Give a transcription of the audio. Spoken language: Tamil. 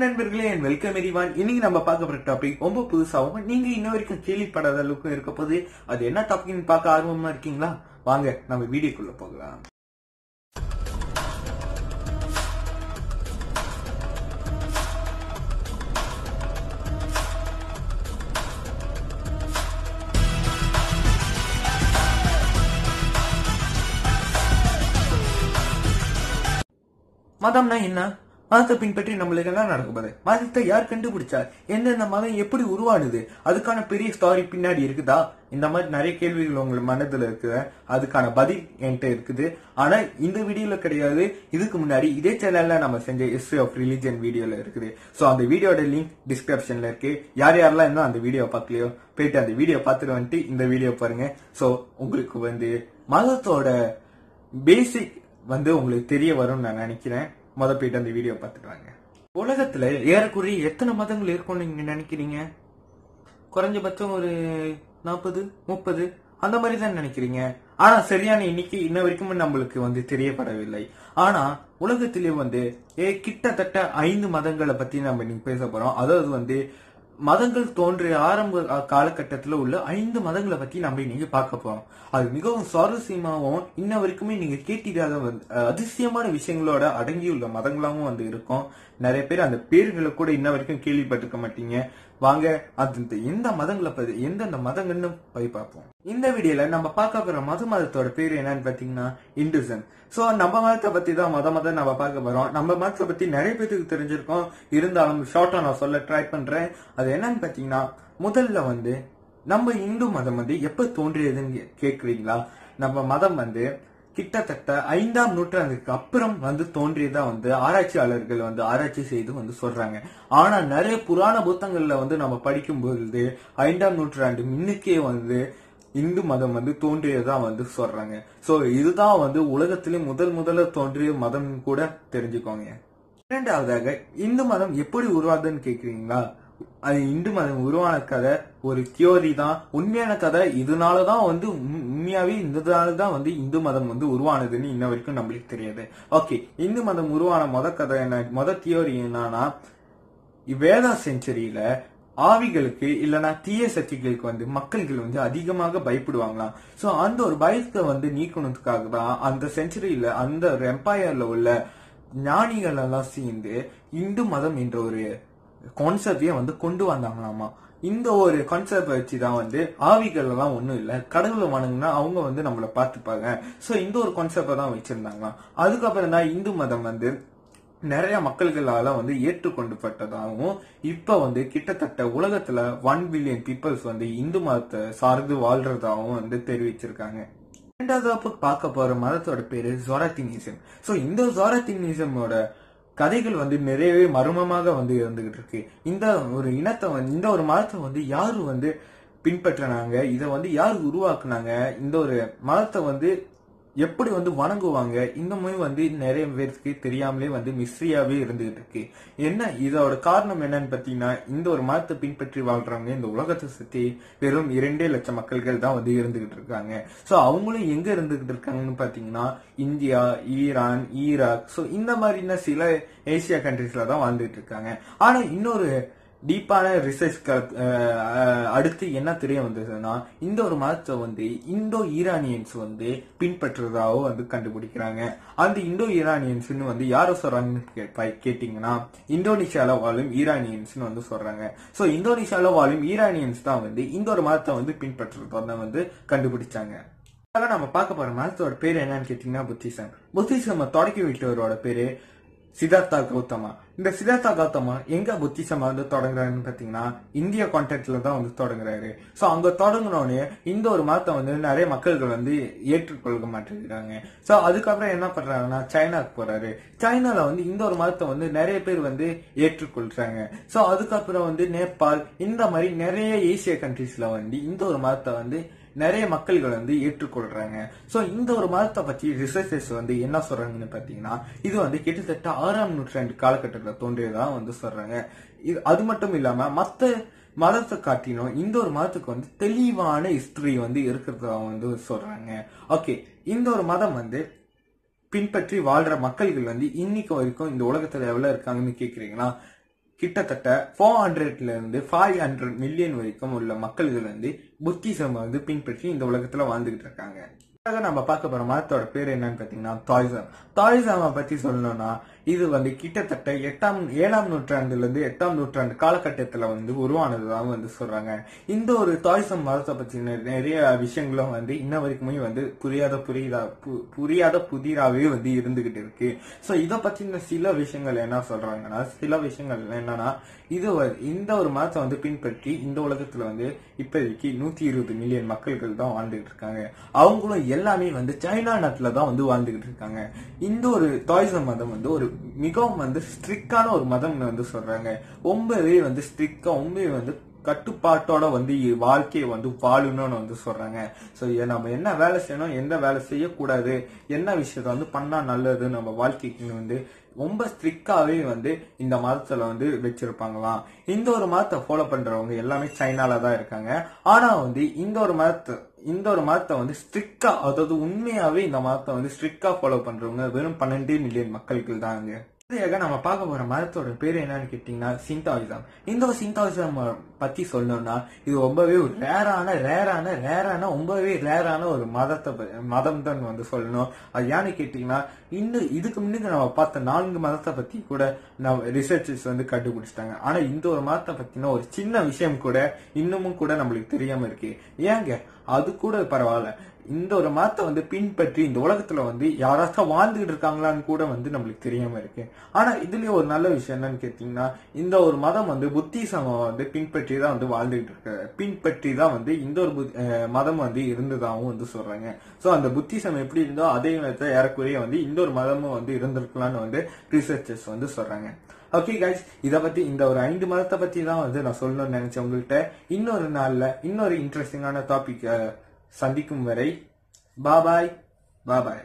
நண்பர்களே வெல்கம் எரிவான். இன்னைக்கு நம்ம பார்க்க போற டாபிக் ரொம்ப புதுசாகவும் நீங்க இன்ன வரைக்கும் கேள்விப்படாத அளவுக்கு இருக்க போது. அது என்ன டாபிக்னு பார்க்க ஆர்வமா இருக்கீங்களா? வாங்க நம்ம வீடியோக்குள்ள போகலாம். மதம்னா என்ன? மதத்தை பின்பற்றி நம்மளுக்கு என்ன நடக்க போது? மதத்தை யார் கண்டுபிடிச்சா? எந்தெந்த மதம் எப்படி உருவானுது? அதுக்கான பெரிய ஸ்டாரி பின்னாடி இருக்குதா? இந்த மாதிரி நிறைய கேள்விகள் உங்க மனதுல இருக்குது. அதுக்கான பதில் என்கிட்ட இருக்குது. ஆனா இந்த வீடியோல கிடையாது. இதுக்கு முன்னாடி இதே சேனல்ல நம்ம செஞ்ச ஹிஸ்டரி ஆஃப் ரிலிஜியன் வீடியோல இருக்குது. சோ அந்த வீடியோட லிங்க் டிஸ்கிரிப்ஷன்ல இருக்கு. யார் யாரெல்லாம் இன்னும் அந்த வீடியோ பார்க்கலையோ போயிட்டு அந்த வீடியோ பார்த்துட்டு வந்துட்டு இந்த வீடியோ பாருங்க. சோ உங்களுக்கு மதத்தோட பேசிக் உங்களுக்கு தெரிய வரும் நான் நினைக்கிறேன். முதல் போயிட்டு அந்த வீடியோ பார்த்துட்டாங்க. உலகத்துல ஏறக்குறைய எத்தனை மதங்கள் இருக்கும்னு நீங்க நினைக்கிறீங்க? குறைஞ்சபட்சம் ஒரு 40-30 அந்த மாதிரி தான் நினைக்கிறீங்க. ஆனா சரியான இன்னைக்கு இன்ன வரைக்கும் நம்மளுக்கு தெரியப்படவில்லை. ஆனா உலகத்திலேயே கிட்டத்தட்ட 5 மதங்களை பத்தி நம்ம இன்னைக்கு பேச போறோம். அதாவது மதங்கள் தோன்றிய ஆரம்ப காலகட்டத்துல உள்ள 5 மதங்களை பத்தி நம்ம இன்னைக்கு பார்க்க போறோம். அது மிகவும் சுவாரஸ்யமாகவும் இன்ன வரைக்குமே நீங்க கேட்டிடாத அதிசயமான விஷயங்களோட அடங்கியுள்ள மதங்களாகவும் இருக்கும். நிறைய பேர் அந்த பேர்களை கூட இன்ன வரைக்கும் கேள்விப்பட்டிருக்க மாட்டீங்க. வாங்க அது எந்த மதங்களை பத்தி எந்தெந்த மதங்கள்னு போய் பார்ப்போம். இந்த வீடியோல நம்ம பார்க்க போற மதத்தோட பேர் என்னன்னு பாத்தீங்கன்னா இந்துசம். சோ நம்ம மதத்தை பத்தி தான் மதம் நம்ம பார்க்க போறோம். நம்ம மதத்தை பத்தி நிறைய பேருக்கு தெரிஞ்சிருக்கோம். இருந்தாலும் ஷார்ட்டா நான் சொல்ல ட்ரை பண்றேன். அது என்னன்னு பாத்தீங்கன்னா முதல்ல நம்ம இந்து மதம் எப்ப தோன்றியதுன்னு கேக்குறீங்களா? நம்ம மதம் கிட்டத்தட்ட 5ஆம் நூற்றாண்டுக்கு அப்புறம் தோன்றியதா ஆராய்ச்சியாளர்கள் ஆராய்ச்சி செய்து சொல்றாங்க. ஆனா நிறைய புராண புத்தகங்கள்ல நம்ம படிக்கும் பொழுது 5ஆம் நூற்றாண்டு முன்னுக்கே இந்து மதம் தோன்றியதா சொல்றாங்க. சோ இதுதான் உலகத்திலே முதல்ல தோன்றிய மதம் கூட தெரிஞ்சுக்கோங்க. இரண்டாவதாக இந்து மதம் எப்படி உருவாதுன்னு கேக்குறீங்களா? இந்து மதம் உருவான கதை ஒரு தியோரி தான், உண்மையான கதை. இதனாலதான் உண்மையாவே இதனாலதான் இந்து மதம் உருவானதுன்னு இன்ன வரைக்கும் நம்மளுக்கு தெரியாது. ஓகே, இந்து மதம் உருவான கதை என்ன? தியோரி என்னன்னா வேதா செஞ்சுரியில ஆவிகளுக்கு இல்லைன்னா தீய சக்திகளுக்கு மக்கள்கள் அதிகமாக பயப்படுவாங்களாம். சோ அந்த ஒரு பயத்தை நீக்கணுக்காக தான் அந்த செஞ்சுரியில அந்த ஒரு எம்பையர்ல உள்ள ஞானிகள் எல்லாம் சேர்ந்து இந்து மதம் என்ற ஒரு கான்செப்டே கொண்டு வந்தாங்களாமா. இந்த ஒரு கான்செப்ட் வச்சுதான் ஆவிகள் எல்லாம் ஒண்ணும் இல்ல, கடவுளை வணங்குனா அவங்க நம்மளை பார்த்துப்பாங்க. சோ இந்த ஒரு கான்செப்ட் தான் வச்சிருந்தாங்களாம். அதுக்கப்புறம் தான் இந்து மதம் நிறைய மக்கள்களால ஏற்றுக்கொண்டுபட்டதாகவும் இப்ப கிட்டத்தட்ட உலகத்துல 1 பில்லியன் பீப்புள்ஸ் இந்து மதத்தை சார்ந்து வாழ்றதாகவும் தெரிவிச்சிருக்காங்க. இரண்டாவது பார்க்க போற மதத்தோட பேரு ஜோராஸ்ட்ரியனிசம். சோ இந்த ஜோராஸ்ட்ரியனிசமோட கதைகள் நிறையவே மர்மமாக இருந்துகிட்டு இருக்கு. இந்த ஒரு இனத்தை இந்த ஒரு மதத்தை யாரு பின்பற்றினாங்க, இதை யாரு உருவாக்குனாங்க, இந்த ஒரு மதத்தை எப்படி வணங்குவாங்க, இந்த மாதிரி நிறைய பேருக்கு தெரியாமலே மிஸ்ட்ரியாவே இருந்துகிட்டு இருக்கு. என்ன இதோட காரணம் என்னன்னு பாத்தீங்கன்னா இந்த ஒரு மதத்தை பின்பற்றி வாழ்றாங்க இந்த உலகத்தை சுத்தி வெறும் 2 லட்சம் மக்கள்கள் தான் இருந்துகிட்டு இருக்காங்க. சோ அவங்களும் எங்க இருந்துகிட்டு இருக்காங்கன்னு பாத்தீங்கன்னா இந்தியா, ஈரான், ஈராக், சோ இந்த மாதிரினா சில ஏசியா கண்ட்ரீஸ்ல தான் வாழ்ந்துட்டு இருக்காங்க. ஆனா இன்னொரு டீப்பான ரிசர்ச் அடுத்து என்ன தெரிய வந்ததுன்னா இந்த ஒரு மதத்தை இந்தோ ஈரானியன்ஸ் பின்பற்றுறதாவோ கண்டுபிடிக்கிறாங்க. அந்த இந்தோ ஈரானியன்ஸ் யாரோ சொல்றாங்கன்னு கேட்டீங்கன்னா இந்தோனேஷியால வாழும் ஈரானியன்ஸ் சொல்றாங்க. சோ இந்தோனேஷியால வாழும் ஈரானியன்ஸ் தான் இந்த ஒரு மதத்தை பின்பற்றுறதா கண்டுபிடிச்சாங்க. அதாவது நம்ம பார்க்க போற மதத்தோட பேர் என்னன்னு கேட்டீங்கன்னா புத்திசம். புத்திசம் தொடக்கி விட்டவரோட பேரு சித்தார்த்தா கௌதமா. இந்த சித்தார்த்தா கௌதமா எங்க புத்திசம் தொடங்குறாருன்னு பாத்தீங்கன்னா இந்தியா கான்டெக்ட்ல தான் தொடங்குறாரு. சோ அங்க தொடங்கினோடனே இந்த ஒரு மதத்தை நிறைய மக்கள்கள் ஏற்றுக்கொள்ள மாட்டேங்கிறாங்க. சோ அதுக்கப்புறம் என்ன பண்றாங்கன்னா சைனாக்கு போறாரு. சைனால இந்த ஒரு மதத்தை நிறைய பேர் ஏற்றுக்கொள்றாங்க. சோ அதுக்கப்புறம் நேபாள் இந்த மாதிரி நிறைய ஏசிய கண்ட்ரீஸ்ல இந்த ஒரு மதத்தை நிறைய மக்கள்கள் ஏற்றுக்கொள்றாங்க. சோ இந்த ஒரு மதத்தை பத்தி ரிசர்ச்சர்ஸ் என்ன சொல்றாங்கன்னு பாத்தீங்கன்னா இது கிட்டத்தட்ட 6ஆம் நூற்றாண்டு காலகட்டத்தில் தோன்றியதா சொல்றாங்க. அது மட்டும் இல்லாம மத்த மதத்தை காட்டினோம் இந்த ஒரு மதத்துக்கு தெளிவான ஹிஸ்டரி இருக்கிறதா சொல்றாங்க. ஓகே, இந்த ஒரு மதம் பின்பற்றி வாழ்ற மக்கள்கள் இன்னைக்கு வரைக்கும் இந்த உலகத்துல எவ்வளவு இருக்காங்கன்னு கேக்குறீங்களா? கிட்டத்தட்ட 400ல இருந்து 500 மில்லியன் வரைக்கும் உள்ள மக்கள்கள் வந்து புத்திசம் வந்து பின்பற்றி இந்த உலகத்துல வாழ்ந்துகிட்டு இருக்காங்க. நம்ம பார்க்க போற மதத்தோட பேர் என்னன்னு பாத்தீங்கன்னா தாய்சம். தாய்சம பத்தி சொல்லணும்னா இது வந்து கிட்டத்தட்ட 7ஆம் நூற்றாண்டுல இருந்து 8ஆம் நூற்றாண்டு காலகட்டத்துல வந்து உருவானதுதான் வந்து சொல்றாங்க. இந்த ஒரு தாய்சம் மதத்தை பத்தி நிறைய விஷயங்களும் வந்து இன்ன வரைக்குமே வந்து புரியாத புதிராவே வந்து இருந்துகிட்டு இருக்கு. சோ இத பத்தின சில விஷயங்கள் என்ன சொல்றாங்கன்னா, சில விஷயங்கள் என்னன்னா இது இந்த ஒரு மதத்தை வந்து பின்பற்றி இந்த உலகத்துல வந்து இப்போதைக்கு 120 மில்லியன் மக்கள்கள் தான் வாழ்ந்துகிட்டு இருக்காங்க. அவங்களும் எல்லாமே வந்து சைனா நாட்டுல தான் வந்து வாழ்ந்துகிட்டு இருக்காங்க. இந்த ஒரு தாய்சம் மதம் வந்து ஒரு மிகவும் வந்து ஸ்ட்ரிக்டான ஒரு மதம்னு வந்து சொல்றாங்க. ரொம்பவே வந்து ஸ்ட்ரிக்டா ரொம்பவே வந்து கட்டுப்பாட்டோட வந்து வாழ்க்கையை வந்து வாழணும்னு வந்து சொல்றாங்க. சோ நம்ம என்ன வேலை செய்யணும், எந்த வேலை செய்யக்கூடாது, என்ன விஷயத்த வந்து பண்ணா நல்லது நம்ம வாழ்க்கைக்கு வந்து ரொம்ப ஸ்ட்ரிக்டாவே வந்து இந்த மதத்துல வந்து வச்சிருப்பாங்களாம். இந்த ஒரு மதத்தை ஃபாலோ பண்றவங்க எல்லாமே சைனால தான் இருக்காங்க. ஆனா வந்து இந்த ஒரு மதத்தை வந்து ஸ்ட்ரிக்டா, அதாவது உண்மையாவே இந்த மதத்தை வந்து ஸ்ட்ரிக்டா ஃபாலோ பண்றவங்க வெறும் 12 மில்லியன் மக்களுக்கு தான். நம்ம பார்க்க போற மதத்தோட பேர் என்னன்னு கேட்டீங்கன்னா சிந்தாயிசம். இந்த ஒரு சிந்தாயிசம் பத்தி சொல்லணும்னா இது ரொம்பவே ஒரு ரொம்பவே ரேரான ஒரு மதம் தான் வந்து சொல்லணும். அது ஏன்னு கேட்டீங்கன்னா இன்னும் இதுக்கு முன்னுக்கு நம்ம பார்த்த 4 மதத்தை பத்தி கூட நம்ம ரிசர்ச்சர்ஸ் வந்து கண்டுபிடிச்சிட்டாங்க. ஆனா இந்த ஒரு மதத்தை பத்தின ஒரு சின்ன விஷயம் கூட இன்னமும் கூட நம்மளுக்கு தெரியாம இருக்கு. ஏங்க அது கூட பரவாயில்ல, இந்த ஒரு மதத்தை வந்து பின்பற்றி இந்த உலகத்துல வந்து யாராச்சும் வாழ்ந்துகிட்டு இருக்காங்களான்னு கூட வந்து நம்மளுக்கு தெரியாம இருக்கு. ஆனா இதுலயே ஒரு நல்ல விஷயம் என்னன்னு கேட்டீங்கன்னா இந்த ஒரு மதம் வந்து புத்திசம வந்து பின்பற்றி தான் வந்து வாழ்ந்துகிட்டு இருக்க பின்பற்றி தான் வந்து இந்த ஒரு மதம் வந்து இருந்ததாகவும் வந்து சொல்றாங்க. சோ அந்த புத்திசம் எப்படி இருந்தோ அதே நேரத்தை ஏறக்குறைய வந்து இந்த ஒரு மதமும் வந்து இருந்திருக்கலாம்னு வந்து ரிசர்ச்சர்ஸ் வந்து சொல்றாங்க. ஓகே கைஸ், இதை பத்தி இந்த ஒரு 5 மதத்தை பத்தி தான் வந்து நான் சொல்லணும்னு நினைச்சேன். உங்கள்கிட்ட இன்னொரு நாள்ல இன்னொரு இன்ட்ரெஸ்டிங்கான டாபிக் சந்திக்கும் வரை பாபாய்.